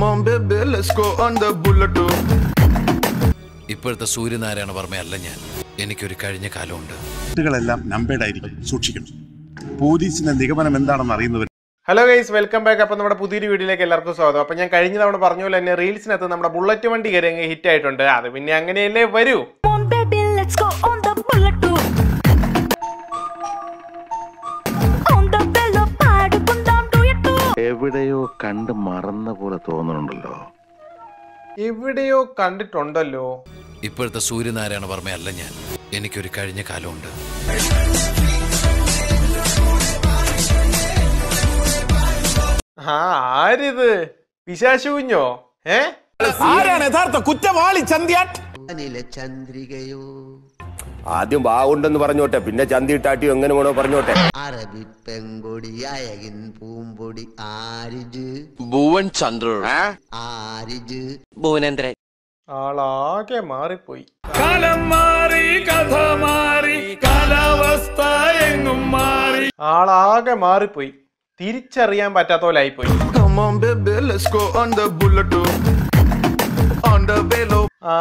Come on, baby, let's go on the bullet. ഇപ്പോഴത്തെ സൂര്യനാരായണ വർമ്മയല്ല ഞാൻ. എനിക്കൊരു കഴിഞ്ഞ കാലമുണ്ട്. കുട്ടികളെല്ലാം നമ്പേഡ് ആയിരിക്കും. സൂക്ഷിക്കണം. പോലീസിന്റെ നിഗമനം എന്താണെന്ന് അറിയുന്നവർ. Hello guys, welcome back. അപ്പോൾ നമ്മുടെ പുതിയൊരു വീഡിയോയിലേക്ക് എല്ലാവർക്കും സ്വാഗതം. അപ്പോൾ ഞാൻ കഴിഞ്ഞ തവണ പറഞ്ഞ പോലെ തന്നെ റീൽസിനകത്ത് നമ്മുടെ ബുള്ളറ്റ് വണ്ടി കയറി ഹിറ്റ് ആയിട്ടുണ്ട്. അത് പിന്നെ അങ്ങനെയല്ലേ വരൂ. എവിടെയോ കണ്ട് മറന്ന പോലെ തോന്നുന്നുണ്ടല്ലോ, എവിടെയോ കണ്ടിട്ടുണ്ടല്ലോ. ഇപ്പോഴത്തെ സൂര്യനാരായണ വർമ്മയല്ല ഞാൻ, എനിക്കൊരു കഴിഞ്ഞ കാലമുണ്ട്. ആരിത്? പിശാശു കുഞ്ഞോ? ആരാണ് യഥാർത്ഥ കുറ്റവാളി? ചന്ദ്രികയോ? ആദ്യം ബാഗുണ്ടെന്ന് പറഞ്ഞോട്ടെ, പിന്നെ ചന്തി ഇട്ടാട്ടിയോ എങ്ങനെ വേണോ പറഞ്ഞോട്ടെ. അറബി പെങ്കൊടി അയകിൻ പൂമ്പൊടി ആരിജ് ഭുവൻ ചന്ദ്ര ആരിജ് ഭുവനേന്ദ്രൻ. ആളാകെ മാറിപ്പോയി. കാലം മാറി, കഥ മാറി, കാലാവസ്ഥ എങ്ങും മാറി, ആളാകെ മാറിപ്പോയി. തിരിച്ചറിയാൻ പറ്റാത്ത പോലെ ആയിപ്പോയി. ആ,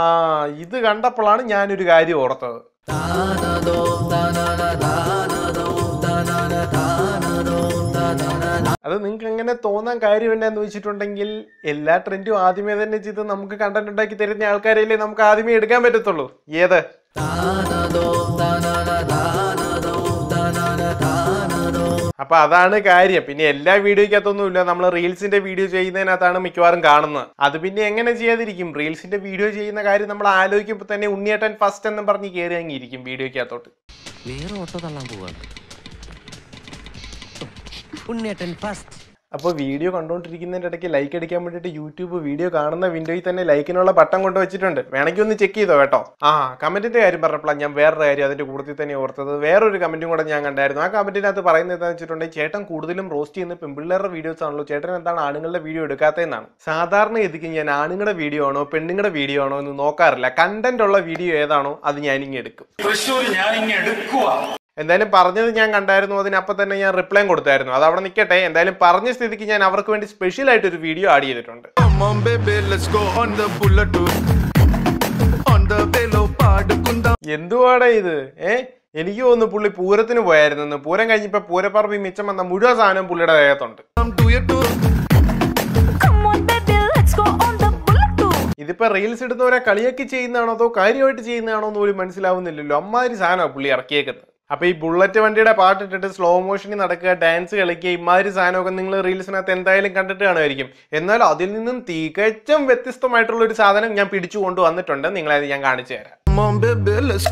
ഇത് കണ്ടപ്പോഴാണ് ഞാനൊരു കാര്യം ഓർത്തത്. അത് നിങ്ങൾക്ക് എങ്ങനെ തോന്നാൻ കാര്യം എന്നാന്ന് വെച്ചിട്ടുണ്ടെങ്കിൽ, എല്ലാ ട്രെൻഡും ആദ്യമേ തന്നെ ചെയ്ത് നമുക്ക് കണ്ടന്റ് ഉണ്ടാക്കി തരുന്ന ആൾക്കാരല്ലേ നമുക്ക് ആദ്യമേ എടുക്കാൻ പറ്റത്തുള്ളൂ. ഏത് അപ്പൊ അതാണ് കാര്യം. പിന്നെ എല്ലാ വീഡിയോയ്ക്കകത്തൊന്നുമില്ല, നമ്മൾ റീൽസിന്റെ വീഡിയോ ചെയ്യുന്നതിനകത്താണ് മിക്കവാറും കാണുന്നത്. അത് പിന്നെ എങ്ങനെ ചെയ്യാതിരിക്കും? റീൽസിന്റെ വീഡിയോ ചെയ്യുന്ന കാര്യം നമ്മൾ ആലോചിക്കുമ്പോൾ തന്നെ ഉണ്ണിയേട്ടൻ ഫസ്റ്റ് എന്നും പറഞ്ഞ് കയറി അങ്ങിയിരിക്കും വീഡിയോയ്ക്കകത്തോട്ട്. വേറെ ഓട്ടോ തള്ളാൻ പോവാണ് ഉണ്ണിയേട്ടൻ ഫസ്റ്റ്. അപ്പോൾ വീഡിയോ കണ്ടുകൊണ്ടിരിക്കുന്നതിൻ്റെ ഇടയ്ക്ക് ലൈക്ക് അടിക്കാൻ വേണ്ടിയിട്ട് യൂട്യൂബ് വീഡിയോ കാണുന്ന വിൻഡോയിൽ തന്നെ ലൈക്കിനുള്ള ബട്ടൺ കൊണ്ട് വെച്ചിട്ടുണ്ട്. വേണമെങ്കിൽ ഒന്ന് ചെക്ക് ചെയ്തോ കേട്ടോ. ആ കമൻറ്റിൻ്റെ കാര്യം പറഞ്ഞപ്പോഴാണ് ഞാൻ വേറൊരു കാര്യം അതിൻ്റെ കൂടുതൽ തന്നെ ഓർത്തത്. വേറൊരു കമൻറ്റും കൂടെ ഞാൻ കണ്ടായിരുന്നു. ആ കമൻറ്റിനകത്ത് പറയുന്നത് എന്താണെന്ന് വെച്ചിട്ടുണ്ടെങ്കിൽ, ചേട്ടൻ കൂടുതലും റോസ്റ്റ് ചെയ്യുന്ന പെൺപിള്ളേരുടെ വീഡിയോസ് ആണല്ലോ, ചേട്ടൻ എന്താണ് ആണുങ്ങളുടെ വീഡിയോ എടുക്കാത്തതെന്നാണ്. സാധാരണഗതിക്ക് ഞാൻ ആണുങ്ങളുടെ വീഡിയോ ആണോ പെണ്ണുങ്ങളുടെ വീഡിയോ ആണോ എന്ന് നോക്കാറില്ല. കണ്ടന്റ് ഉള്ള വീഡിയോ ഏതാണോ അത് ഞാനിങ്ങ് എടുക്കും. എന്തായാലും പറഞ്ഞത് ഞാൻ കണ്ടായിരുന്നു, അതിനപ്പം തന്നെ ഞാൻ റിപ്ലൈ കൊടുത്തായിരുന്നു. അത് അവിടെ നിൽക്കട്ടെ. എന്തായാലും പറഞ്ഞ സ്ഥിതിക്ക് ഞാൻ അവർക്ക് വേണ്ടി സ്പെഷ്യൽ ആയിട്ട് ഒരു വീഡിയോ ആഡ് ചെയ്തിട്ടുണ്ട്. എന്തുവാടാ ഇത്? എനിക്ക് തോന്നുന്നു പുള്ളി പൂരത്തിന് പോയായിരുന്നു. പൂരം കഴിഞ്ഞപ്പോൾ പൂരപ്പറമ്പി മിച്ചം വന്ന മുഴുവൻ സാധനം പുള്ളിയുടെ ദേഹത്തുണ്ട്. ഇതിപ്പോ റീൽസ് ഇടുന്നവരെ കളിയാക്കി ചെയ്യുന്നതാണോ അതോ കാര്യമായിട്ട് ചെയ്യുന്നതാണോ എന്ന് പോലും മനസ്സിലാവുന്നില്ലല്ലോ. അമ്മാതിരി സാധനമാണ് പുള്ളി ഇറക്കിയേക്കുന്നത്. അപ്പൊ ഈ ബുള്ളറ്റ് വണ്ടിയുടെ പാട്ടിട്ടിട്ട് സ്ലോ മോഷനിൽ നടക്കുക, ഡാൻസ് കളിക്കുക, ഇമാതിരി സാധനമൊക്കെ നിങ്ങൾ റീൽസിനകത്ത് എന്തായാലും കണ്ടിട്ട് കാണുമായിരിക്കും. എന്നാൽ അതിൽ നിന്നും തികച്ചും വ്യത്യസ്തമായിട്ടുള്ള ഒരു സാധനം ഞാൻ പിടിച്ചു കൊണ്ട് വന്നിട്ടുണ്ട്. നിങ്ങളത് ഞാൻ കാണിച്ചു തരാം. Come on baby let's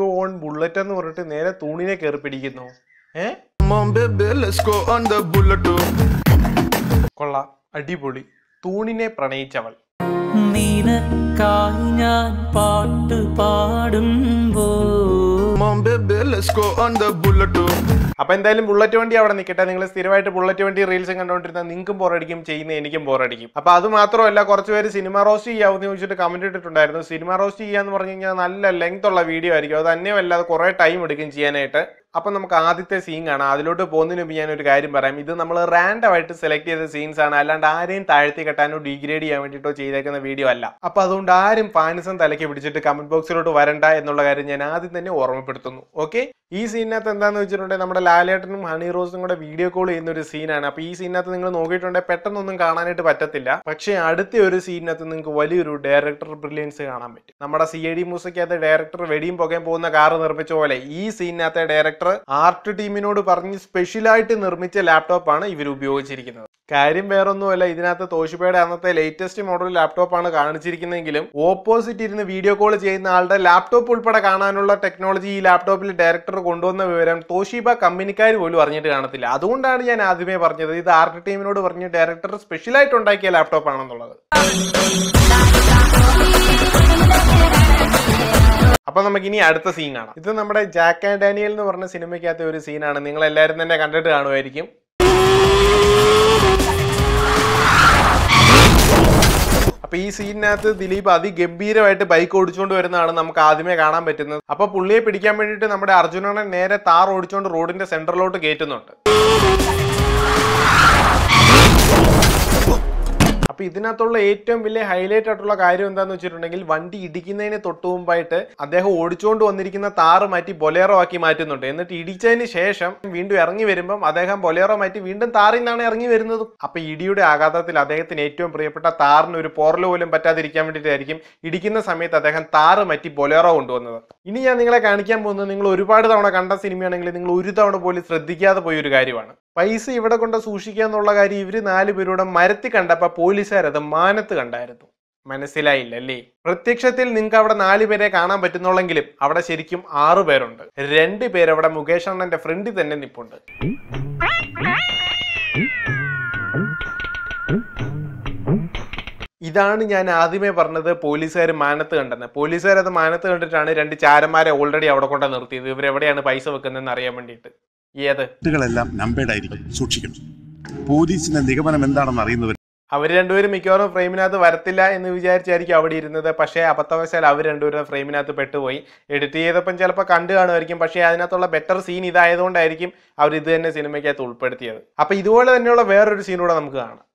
go on bullet എന്ന് പറഞ്ഞിട്ട് നേരെ തൂണിനെ കയറി പിടിക്കുന്നു. കൊള്ളാം, അടിപൊളി. തൂണിനെ പ്രണയിച്ചവൾ. നിനക്കായി ഞാൻ പാട്ട് പാടുമ്പോൾ. അപ്പൊ എന്തായാലും ബുള്ളറ്റ് വണ്ടി അവിടെ നിൽക്കട്ടെ. നിങ്ങൾ സ്ഥിരമായിട്ട് ബുള്ളറ്റ് വണ്ടി റീൽസും കണ്ടുകൊണ്ടിരുന്ന നിങ്ങൾക്കും ബോറടിക്കും, ചെയ്യുന്ന എനിക്കും ബോറടിക്കും. അപ്പൊ അത് മാത്രമല്ല, കുറച്ചുപേര് സിനിമ റോസ്റ്റ് ചെയ്യാമെന്ന് ചോദിച്ചിട്ട് കമന്റ് ഇട്ടിട്ടുണ്ടായിരുന്നു. സിനിമ റോസ്റ്റ് ചെയ്യാന്ന് പറഞ്ഞു കഴിഞ്ഞാൽ നല്ല ലെങ്ത് ഉള്ള വീഡിയോ ആയിരിക്കും, അത് തന്നെയല്ല അത് കുറെ ടൈം എടുക്കും ചെയ്യാനായിട്ട്. അപ്പൊ നമുക്ക് ആദ്യത്തെ സീൻ കാണാം. അതിലോട്ട് പോകുന്നതിന് മുമ്പ് ഞാൻ ഒരു കാര്യം പറയാം. ഇത് നമ്മൾ റാൻഡമായിട്ട് സെലക്ട് ചെയ്ത സീൻസ് ആണ്, അല്ലാണ്ട് ആരെയും താഴ്ത്തി കെട്ടാനോ ഡീഗ്രേഡ് ചെയ്യാൻ വേണ്ടിയിട്ടോ ചെയ്തേക്കുന്ന വീഡിയോ അല്ല. അപ്പൊ അതുകൊണ്ട് ആരും ഫാനിസം തലയ്ക്ക് പിടിച്ചിട്ട് കമന്റ് ബോക്സിലോട്ട് വരണ്ട എന്നുള്ള കാര്യം ഞാൻ ആദ്യം തന്നെ ഓർമ്മപ്പെടുത്തുന്നു. ഓക്കെ, ഈ സീനകത്ത് എന്താണെന്ന് വെച്ചിട്ടുണ്ടെങ്കിൽ, നമ്മുടെ ലാലേട്ടനും ഹണി റോസും കൂടെ വീഡിയോ കോൾ ചെയ്യുന്ന ഒരു സീനാണ്. അപ്പൊ ഈ സീനകത്ത് നിങ്ങൾ നോക്കിയിട്ടുണ്ടെങ്കിൽ പെട്ടെന്നൊന്നും കാണാനായിട്ട് പറ്റത്തില്ല. പക്ഷേ അടുത്ത ഒരു സീനകത്ത് നിങ്ങൾക്ക് വലിയൊരു ഡയറക്ടർ ബ്രില്യൻസ് കാണാൻ പറ്റും. നമ്മുടെ CID മൂസയ്ക്കകത്ത് ഡയറക്ടർ വെടിയും പുകയും പോകുന്ന കാർ നിർമ്മിച്ച പോലെ ഈ സീനകത്തെ ഡയറക്ടർ ആർട്ട് ടീമിനോട് പറഞ്ഞ് സ്പെഷ്യലായിട്ട് നിർമ്മിച്ച ലാപ്ടോപ്പാണ് ഇവർ ഉപയോഗിച്ചിരിക്കുന്നത്. കാര്യം വേറൊന്നുമല്ല, ഇതിനകത്ത് തോഷിബയുടെ അന്നത്തെ ലേറ്റസ്റ്റ് മോഡൽ ലാപ്ടോപ്പാണ് കാണിച്ചിരിക്കുന്നതെങ്കിലും ഓപ്പോസിറ്റ് ഇരുന്ന് വീഡിയോ കോൾ ചെയ്യുന്ന ആളുടെ ലാപ്ടോപ്പ് ഉൾപ്പെടെ കാണാനുള്ള ടെക്നോളജി ഈ ലാപ്ടോപ്പിൽ ഡയറക്ടർ കൊണ്ടുവന്ന വിവരം തോഷിബ കമ്പനിക്കാർ പോലും അറിഞ്ഞിട്ട് കാണത്തില്ല. അതുകൊണ്ടാണ് ഞാൻ ആദ്യമേ പറഞ്ഞത് ഇത് ആർട്ട് ടീമിനോട് പറഞ്ഞ് ഡയറക്ടർ സ്പെഷ്യലായിട്ട് ഉണ്ടാക്കിയ ലാപ്ടോപ്പ് ആണെന്നുള്ളത്. അപ്പൊ നമുക്ക് ഇനി അടുത്ത സീൻ കാണാം. ഇത് നമ്മുടെ ജാക്ക് ആൻഡ് ഡാനിയൽ എന്ന് പറഞ്ഞ സിനിമയ്ക്കകത്തെ ഒരു സീനാണ്. നിങ്ങൾ എല്ലാവരും തന്നെ കണ്ടിട്ട് കാണുമായിരിക്കും. അപ്പൊ ഈ സീനിനകത്ത് ദിലീപ് അതിഗംഭീരമായിട്ട് ബൈക്ക് ഓടിച്ചുകൊണ്ട് വരുന്നതാണ് നമുക്ക് ആദ്യമേ കാണാൻ പറ്റുന്നത്. അപ്പൊ പുള്ളിയെ പിടിക്കാൻ വേണ്ടിയിട്ട് നമ്മുടെ അർജുനനെ നേരെ താർ ഓടിച്ചുകൊണ്ട് റോഡിന്റെ സെന്ററിലോട്ട് കയറ്റുന്നുണ്ട്. അപ്പോൾ ഇതിനകത്തുള്ള ഏറ്റവും വലിയ ഹൈലൈറ്റ് ആയിട്ടുള്ള കാര്യം എന്താണെന്ന് വെച്ചിട്ടുണ്ടെങ്കിൽ വണ്ടി ഇടിക്കുന്നതിന് തൊട്ട് മുമ്പായിട്ട് അദ്ദേഹം ഓടിച്ചുകൊണ്ട് വന്നിരിക്കുന്ന താറ് മാറ്റി ബൊലേറോ ആക്കി മാറ്റുന്നുണ്ട്. എന്നിട്ട് ഇടിച്ചതിന് ശേഷം വീണ്ടും ഇറങ്ങി വരുമ്പം അദ്ദേഹം ബൊലേറോ മാറ്റി വീണ്ടും താറിൽ നിന്നാണ് ഇറങ്ങി വരുന്നത്. അപ്പോൾ ഇടിയുടെ ആഘാതത്തിൽ അദ്ദേഹത്തിന് ഏറ്റവും പ്രിയപ്പെട്ട താറിന് ഒരു പോറൽ പോലും പറ്റാതിരിക്കാൻ വേണ്ടിയിട്ടായിരിക്കും ഇടിക്കുന്ന സമയത്ത് അദ്ദേഹം താറ് മാറ്റി ബൊലേറോ കൊണ്ടുവന്നത്. ഇനി ഞാൻ നിങ്ങളെ കാണിക്കാൻ പോകുന്നത് നിങ്ങൾ ഒരുപാട് തവണ കണ്ട സിനിമയാണെങ്കിൽ നിങ്ങൾ ഒരു തവണ പോലും ശ്രദ്ധിക്കാതെ പോയൊരു കാര്യമാണ്. പൈസ ഇവിടെ കൊണ്ട് സൂക്ഷിക്കുക എന്നുള്ള കാര്യം ഇവർ 4 പേരൂടെ മരത്തി കണ്ടപ്പോൾ പോലീസുകാരത് മാനത്ത് കണ്ടായിരുന്നു. മനസ്സിലായില്ല അല്ലേ? പ്രത്യക്ഷത്തിൽ നിങ്ങൾക്ക് അവിടെ 4 പേരെ കാണാൻ പറ്റുന്നുള്ളെങ്കിലും അവിടെ ശരിക്കും 6 പേരുണ്ട്. 2 പേരവിടെ മുകേഷ് അണ്ണന്റെ ഫ്രണ്ടിൽ തന്നെ നിപ്പുണ്ട്. ഇതാണ് ഞാൻ ആദ്യമേ പറഞ്ഞത് പോലീസുകാർ മാനത്ത് കണ്ടെന്ന്. പോലീസുകാരത് മാനത്ത് കണ്ടിട്ടാണ് 2 ചാരന്മാരെ ഓൾറെഡി അവിടെ കൊണ്ട് നിർത്തിയത് ഇവരെവിടെയാണ് പൈസ വെക്കുന്നതെന്ന് അറിയാൻ വേണ്ടിയിട്ട്. അവർ 2 പേരും മിക്കവാറും ഫ്രെയിമിനകത്ത് വരത്തില്ല എന്ന് വിചാരിച്ചായിരിക്കും അവിടെ ഇരുന്നത്. പക്ഷേ അബദ്ധവശാൽ അവർ 2 പേരും ഫ്രെയിമിനകത്ത് പെട്ടുപോയി. എഡിറ്റ് ചെയ്തപ്പം ചിലപ്പോൾ കണ്ടു കാണുമായിരിക്കും, പക്ഷേ അതിനകത്തുള്ള ബെറ്റർ സീൻ ഇതായതുകൊണ്ടായിരിക്കും അവർ ഇത് തന്നെ സിനിമയ്ക്കകത്ത് ഉൾപ്പെടുത്തിയത്. അപ്പോൾ ഇതുപോലെ തന്നെയുള്ള വേറൊരു സീനൂടെ നമുക്ക് കാണാം.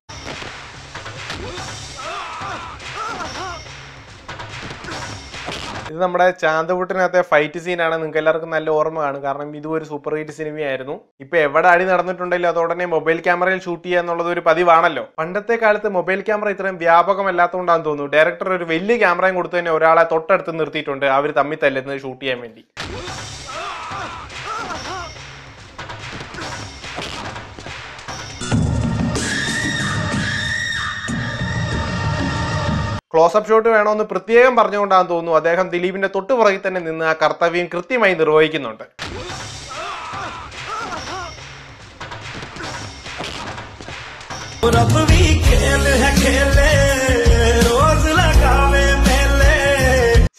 ഇത് നമ്മുടെ ചാന്തവൂട്ടിനകത്തെ ഫൈറ്റ് സീനാണ്. നിങ്ങൾക്ക് എല്ലാവർക്കും നല്ല ഓർമ്മ കാണും, കാരണം ഇത് ഒരു സൂപ്പർ ഹിറ്റ് സിനിമയായിരുന്നു. ഇപ്പൊ എവിടെ അടി നടന്നിട്ടുണ്ടെങ്കിലും അതോടനെ മൊബൈൽ ക്യാമറയിൽ ഷൂട്ട് ചെയ്യുക എന്നുള്ളത് ഒരു പതിവാണല്ലോ. പണ്ടത്തെ കാലത്ത് മൊബൈൽ ക്യാമറ ഇത്രയും വ്യാപകമല്ലാത്തതുകൊണ്ടാണെന്ന് തോന്നുന്നു. ഡയറക്ടർ ഒരു വലിയ ക്യാമറയും കൊടുത്തു തന്നെ ഒരാളെ തൊട്ടടുത്ത് നിർത്തിയിട്ടുണ്ട് അവർ തമ്മിൽ തല്ലുന്നത് ഷൂട്ട് ചെയ്യാൻ വേണ്ടി. ക്ലോസപ്പ് ഷോട്ട് വേണമെന്ന് പ്രത്യേകം പറഞ്ഞുകൊണ്ടാണെന്ന് തോന്നുന്നു അദ്ദേഹം ദിലീപിന്റെ തൊട്ടുപുറകിൽ തന്നെ നിന്ന് ആ കർത്തവ്യം കൃത്യമായി നിർവഹിക്കുന്നുണ്ട്.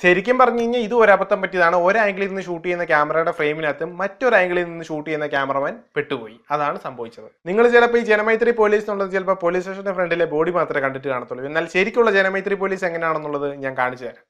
ശരിക്കും പറഞ്ഞു കഴിഞ്ഞാൽ ഇത് ഒരബദ്ധം പറ്റിയതാണ്. ഒരാംഗിളിൽ നിന്ന് ഷൂട്ട് ചെയ്യുന്ന ക്യാമറയുടെ ഫ്രെയിമിനകത്തും മറ്റൊരാംഗിളിൽ നിന്ന് ഷൂട്ട് ചെയ്യുന്ന ക്യാമറമാൻ പെട്ടുപോയി. അതാണ് സംഭവിച്ചത്. നിങ്ങൾ ചിലപ്പോൾ ഈ ജനമൈത്രി പോലീസ് എന്നുള്ളത് ചിലപ്പോൾ പോലീസ് സ്റ്റേഷന്റെ ഫ്രണ്ടിലെ ബോഡി മാത്രമേ കണ്ടിട്ട് കാണത്തുള്ളൂ. എന്നാൽ ശരിക്കുള്ള ജനമൈത്രി പോലീസ് എങ്ങനെയാണെന്നുള്ളത് ഞാൻ കാണിച്ചു തരാം.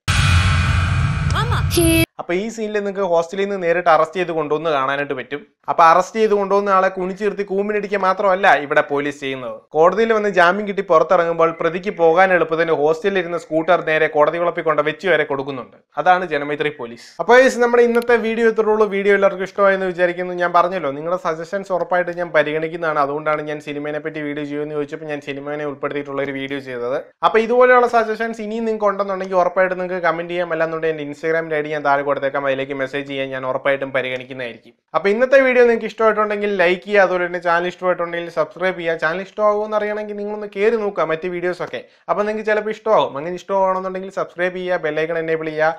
അപ്പൊ ഈ സീനിൽ നിങ്ങൾക്ക് ഹോസ്റ്റലിൽ നിന്ന് നേരിട്ട് അറസ്റ്റ് ചെയ്ത് കൊണ്ടുവന്ന് കാണാനായിട്ട് പറ്റും. അപ്പൊ അറസ്റ്റ് ചെയ്ത് കൊണ്ടുവന്ന ആളെ കുണിച്ചു നിർത്തി കൂമ്പിനടിക്കുക മാത്രമല്ല ഇവിടെ പോലീസ് ചെയ്യുന്നത്. കോടതിയിൽ വന്ന് ജാമ്യം കിട്ടി പുറത്തിറങ്ങുമ്പോൾ പ്രതിക്ക് പോകാൻ എളുപ്പത്തിന് ഹോസ്റ്റലിലിരുന്ന സ്കൂട്ടർ നേരെ കോടതി വളപ്പിക്കൊണ്ട് വെച്ച് വരെ കൊടുക്കുന്നുണ്ട്. അതാണ് ജനമൈത്രി പോലീസ്. അപ്പോൾ നമ്മുടെ ഇന്നത്തെ വീഡിയോ എത്തുള്ളൂ. വീഡിയോ എല്ലാവർക്കും ഇഷ്ടമായെന്ന് വിചാരിക്കുന്നു. ഞാൻ പറഞ്ഞല്ലോ നിങ്ങളുടെ സജഷൻസ് ഉറപ്പായിട്ട് ഞാൻ പരിഗണിക്കുന്നതാണ്. അതുകൊണ്ടാണ് ഞാൻ സിനിമയെ പറ്റി വീഡിയോ ചെയ്യുമെന്ന് ചോദിച്ചപ്പോൾ ഞാൻ സിനിമയെ ഉൾപ്പെടുത്തിയിട്ടുള്ള ഒരു വീഡിയോ ചെയ്തത്. അപ്പോൾ ഇതുപോലെയുള്ള സജഷൻസ് ഇനിയും നിങ്ങൾക്ക് ഉണ്ടെന്നുണ്ടെങ്കിൽ ഉറപ്പായിട്ട് നിങ്ങൾക്ക് കമന്റ് ചെയ്യാം. അല്ലാന്നുണ്ടെങ്കിൽ എൻ്റെ ഇൻസ്റ്റാഗ്രാമിൻ്റെ ഐഡി ഞാൻ താഴെ കൊടുത്തേക്കാം. അതിലേക്ക് മെസ്സേജ് ചെയ്യാൻ ഞാൻ ഉറപ്പായിട്ടും പരിഗണിക്കുന്നതായിരിക്കും. അപ്പോൾ ഇന്നത്തെ വീഡിയോ നിങ്ങൾക്ക് ഇഷ്ടമായിട്ടുണ്ടെങ്കിൽ ലൈക്ക് ചെയ്യുക. അതുപോലെ തന്നെ ചാനൽ ഇഷ്ടമായിട്ടുണ്ടെങ്കിൽ സബ്സ്ക്രൈബ് ചെയ്യുക. ചാനൽ ഇഷ്ടമാകുമെന്ന് അറിയണമെങ്കിൽ നിങ്ങളൊന്ന് കയറി നോക്കുക മറ്റ് വീഡിയോസൊക്കെ. അപ്പോൾ നിങ്ങൾക്ക് ചിലപ്പോൾ ഇഷ്ടമാകും. അങ്ങനെ ഇഷ്ടമാണെന്നുണ്ടെങ്കിൽ സബ്സ്ക്രൈബ് ചെയ്യുക, ബെല്ലൈക്കൺ എനേബിൾ ചെയ്യുക.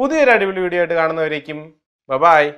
പുതിയൊരു അടിപൊളി വീഡിയോ ആയിട്ട് കാണുന്നവരേക്കും ബൈ.